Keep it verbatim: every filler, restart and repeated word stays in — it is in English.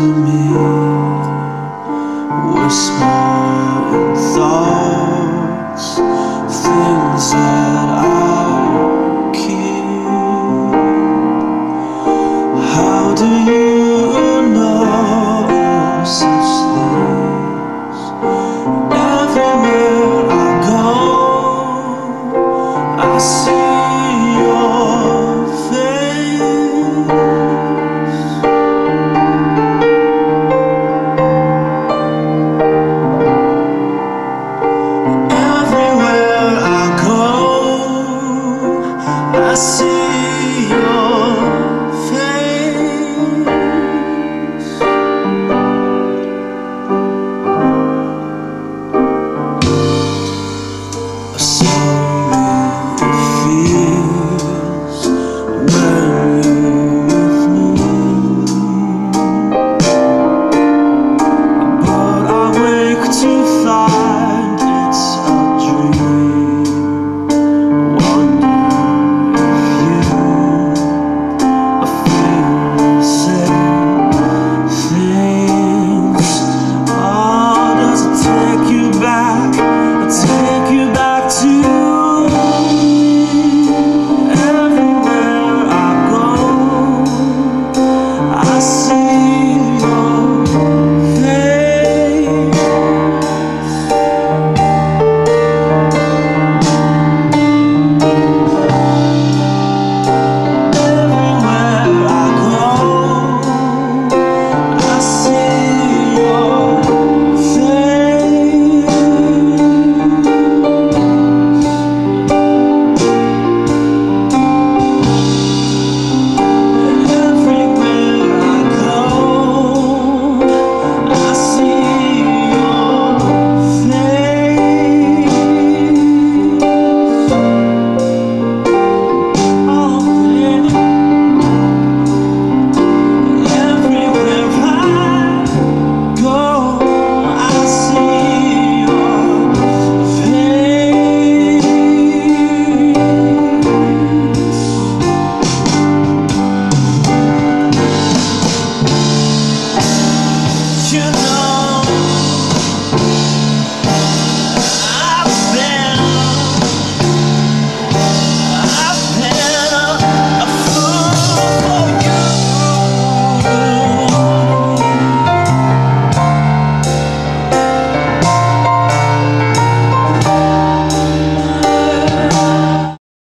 me whisper in thoughts things that I keep. How do you